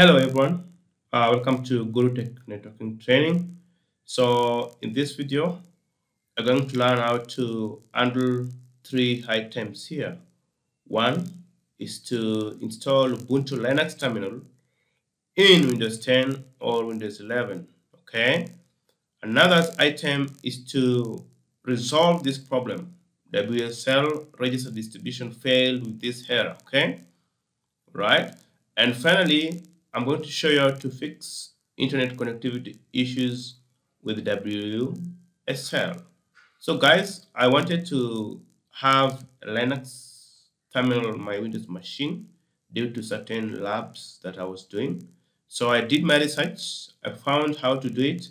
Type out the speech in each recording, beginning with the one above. Hello everyone, welcome to Gurutech Networking Training. So in this video, I'm going to learn how to handle three items here. One is to install Ubuntu Linux terminal in Windows 10 or Windows 11, okay? Another item is to resolve this problem. WSL register distribution failed with this error, okay? Right? And finally, I'm going to show you how to fix internet connectivity issues with WSL. So guys, I wanted to have Linux terminal on my Windows machine due to certain labs that I was doing. So I did my research, I found how to do it.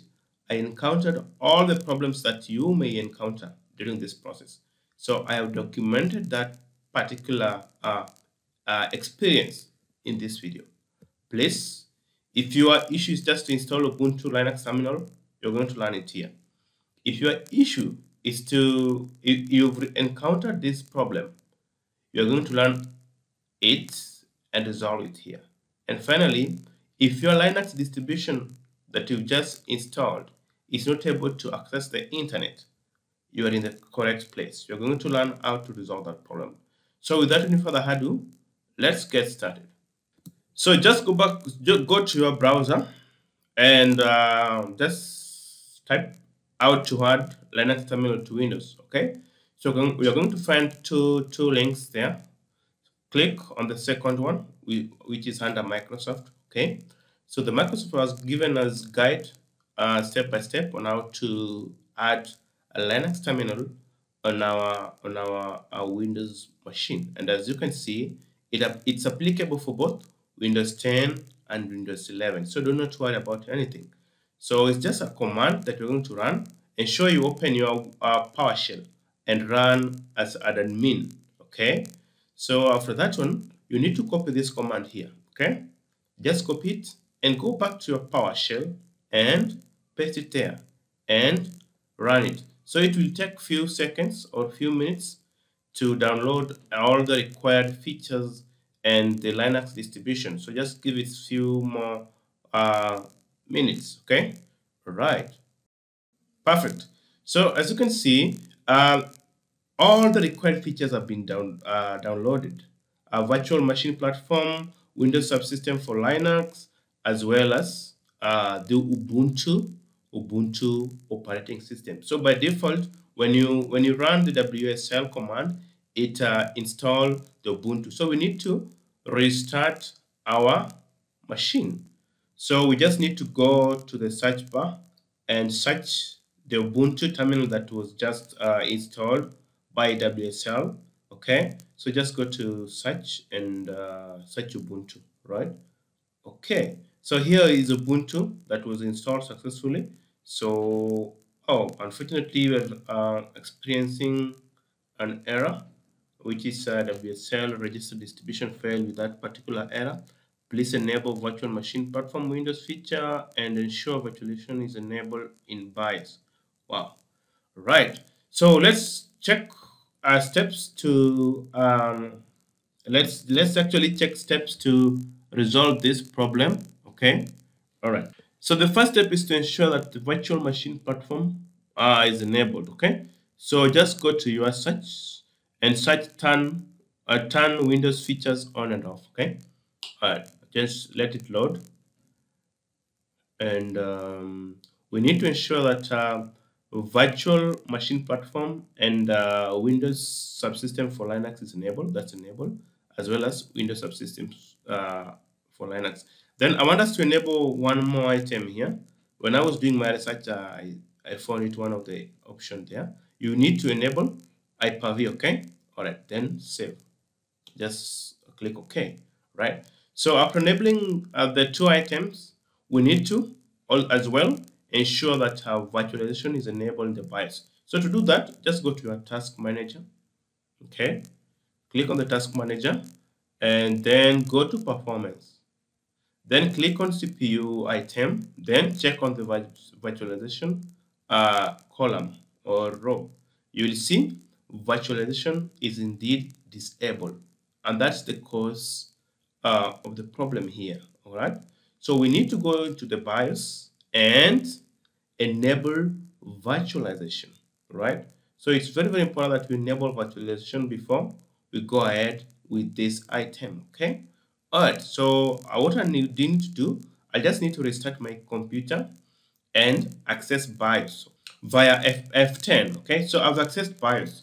I encountered all the problems that you may encounter during this process. So I have documented that particular experience in this video. Please, if your issue is just to install Ubuntu Linux terminal, you're going to learn it here. If your issue is to, if you've encountered this problem, you're going to learn it and resolve it here. And finally, if your Linux distribution that you've just installed is not able to access the internet, you are in the correct place. You're going to learn how to resolve that problem. So without any further ado, let's get started. So just go to your browser and just type out to add Linux terminal to Windows, okay? So we are going to find two links there. Click on the second one, which is under Microsoft, okay? So the Microsoft has given us guide step by step on how to add a Linux terminal on our Windows machine. And as you can see, it's applicable for both Windows 10 and Windows 11. So do not worry about anything. So it's just a command that we're going to run. Ensure you open your PowerShell and run as admin, okay? So after that one, you need to copy this command here, okay? Just copy it and go back to your PowerShell and paste it there and run it. So it will take few seconds or few minutes to download all the required features and the Linux distribution. So just give it a few more minutes, okay? All right, perfect. So as you can see, all the required features have been downloaded. A virtual machine platform, Windows subsystem for Linux, as well as the Ubuntu operating system. So by default, when you run the WSL command, it install the Ubuntu. So we need to restart our machine. So we just need to go to the search bar and search the Ubuntu terminal that was just installed by WSL, okay? So just go to search and search Ubuntu, right? Okay, so here is Ubuntu that was installed successfully. So, oh, unfortunately we're experiencing an error, which is WSL register distribution failed with that particular error. Please enable virtual machine platform Windows feature and ensure virtualization is enabled in BIOS. Wow. Right. So let's check our steps to let's actually check steps to resolve this problem. Okay. All right. So the first step is to ensure that the virtual machine platform is enabled. Okay. So just go to your search and search turn Windows features on and off, okay? All right, just let it load. And we need to ensure that virtual machine platform and Windows subsystem for Linux is enabled, that's enabled, as well as Windows subsystems for Linux. Then I want us to enable one more item here. When I was doing my research, I found it one of the options there. You need to enable Hyper-V, okay? All right, then save. Just click OK, right? So after enabling the two items, we need to as well ensure that our virtualization is enabled in the BIOS. So to do that, just go to your Task Manager, okay? Click on the Task Manager and then go to Performance. Then click on CPU item, then check on the virtualization column or row. You will see virtualization is indeed disabled, and that's the cause of the problem here. All right, So we need to go into the BIOS and enable virtualization, right? So it's very, very important that we enable virtualization before we go ahead with this item, okay? All right, so what I need to do, I just need to restart my computer and access BIOS via F10, okay? So I've accessed BIOS.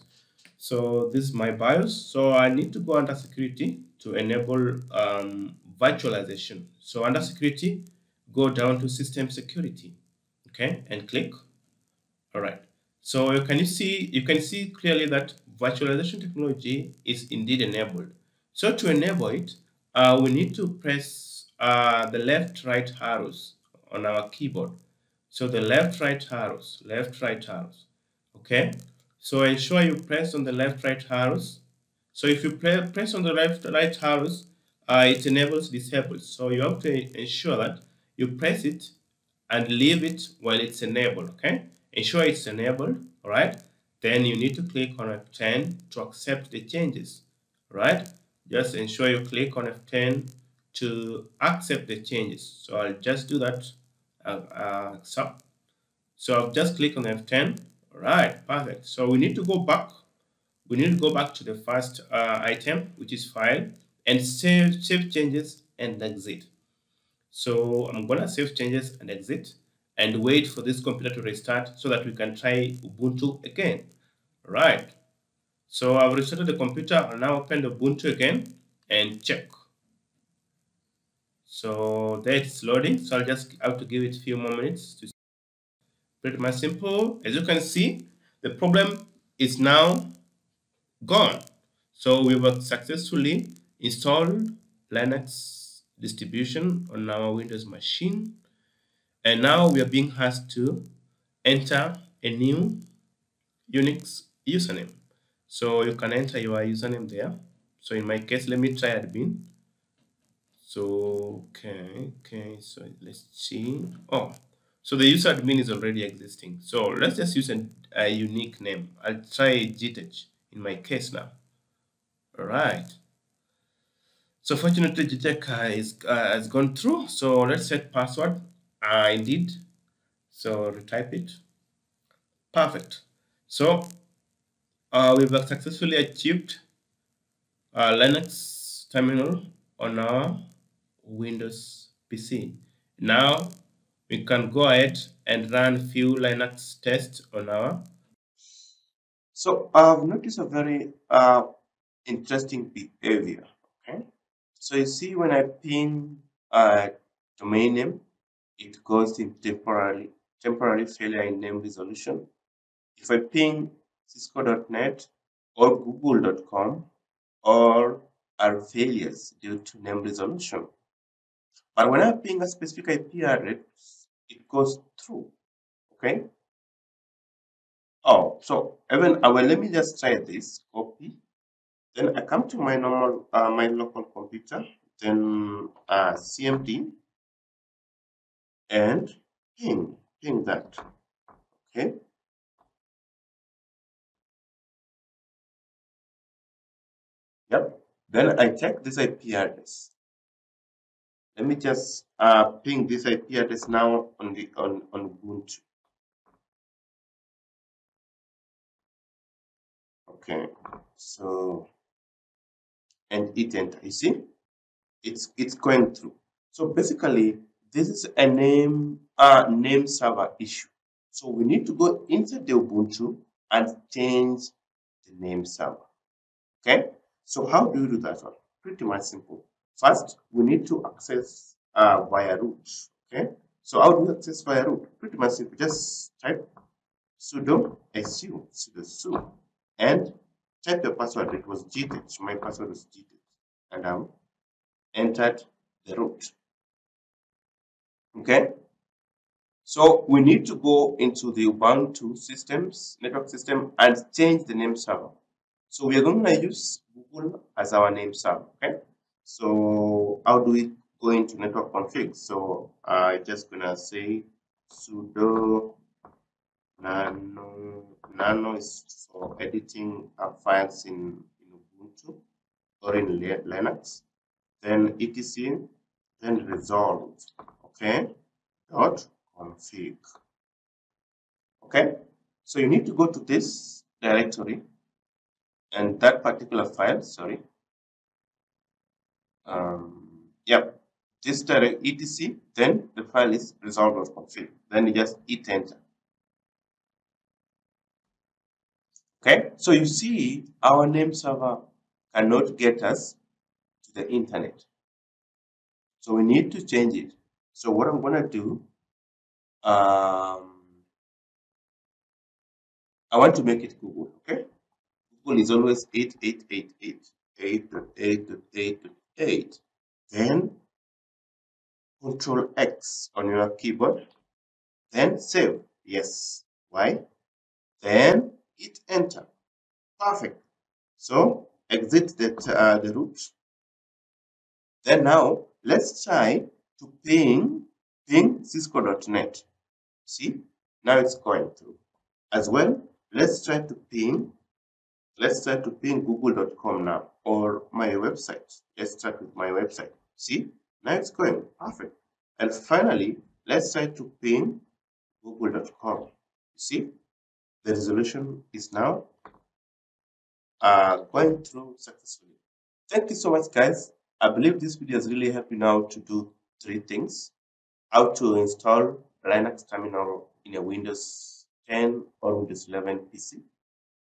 So this is my BIOS. So I need to go under security to enable virtualization. So under security, go down to system security, okay, and click. All right. So you can see clearly that virtualization technology is indeed enabled. So to enable it, we need to press the left, right arrows on our keyboard. So the left, right arrows, okay. So ensure you press on the left, right arrows. So if you press on the left, right arrows, it enables disabled. So you have to ensure that you press it and leave it while it's enabled, okay? Ensure it's enabled, all right? Then you need to click on F10 to accept the changes, right? Just ensure you click on F10 to accept the changes. So I'll just do that. So I'll just click on F10. All right, perfect. So we need to go back. We need to go back to the first item, which is file, and save changes and exit. So I'm gonna save changes and exit and wait for this computer to restart so that we can try Ubuntu again. All right. So I've restarted the computer. I'll now open the Ubuntu again and check. So there it's loading. So I'll just have to give it a few more minutes to see. Pretty much simple. As you can see, the problem is now gone. So we have successfully installed Linux distribution on our Windows machine, and now we are being asked to enter a new Unix username. So you can enter your username there. So in my case, let me try admin. So okay, so let's see. Oh, so the user admin is already existing. So let's just use a unique name. I'll try GTech in my case now. All right. So fortunately, GTech has gone through. So let's set password. Indeed. So retype it. Perfect. So we've successfully achieved Linux terminal on our Windows PC. Now, we can go ahead and run a few Linux tests on our. So I've noticed a very interesting behavior. Okay, so you see when I pin a domain name, it goes in temporary failure in name resolution. If I pin Cisco.net or Google.com, or are failures due to name resolution. But when I ping a specific IP address, it goes through. Okay. Oh, so even let me just try this. Copy. Then I come to my normal, my local computer. Then CMD and ping that. Okay. Yep. Then I check this IP address. Let me just ping this IP address now on the on Ubuntu. Okay, so and it enter. You see, it's going through. So basically, this is a name server issue. So we need to go inside the Ubuntu and change the name server. Okay, so how do you do that one? Pretty much simple. First, we need to access via root, okay? So how do we access via root? Pretty much simple. Just type sudo su and type the password. It was GTech. My password was GTech. And I've entered the root, okay? So we need to go into the Ubuntu systems, network system, and change the name server. So we are going to use Google as our name server, okay? So how do we go into network config? So I'm just gonna say sudo nano is for editing files in Ubuntu or in Linux. Then etc. Then resolve. okay, dot config. Okay, so you need to go to this directory and that particular file, sorry, yep, this direct etc, then the file is resolve.config, then you just hit enter. Okay, so you see our name server cannot get us to the internet, so we need to change it. So what I'm gonna do, I want to make it Google. Okay, Google is always 8.8.8.8.8.8. Then Control X on your keyboard, then save. Yes. Why? Then hit enter. Perfect. So exit the root. Then now let's try to ping Cisco.net. See, now it's going through. As well, let's try to ping. Let's try to ping Google.com now, or my website. Let's start with my website. See, now it's going perfect. And finally, let's try to ping Google.com. See, the resolution is now going through successfully. Thank you so much, guys. I believe this video has really helped you now to do three things: how to install Linux terminal in a Windows 10 or Windows 11 PC,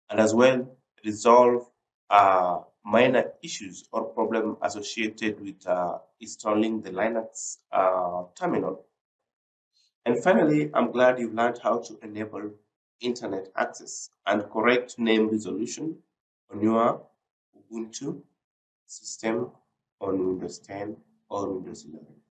and as well resolve minor issues or problem associated with installing the Linux terminal. And finally, I'm glad you've learned how to enable internet access and correct name resolution on your Ubuntu system on Windows 10 or Windows 11.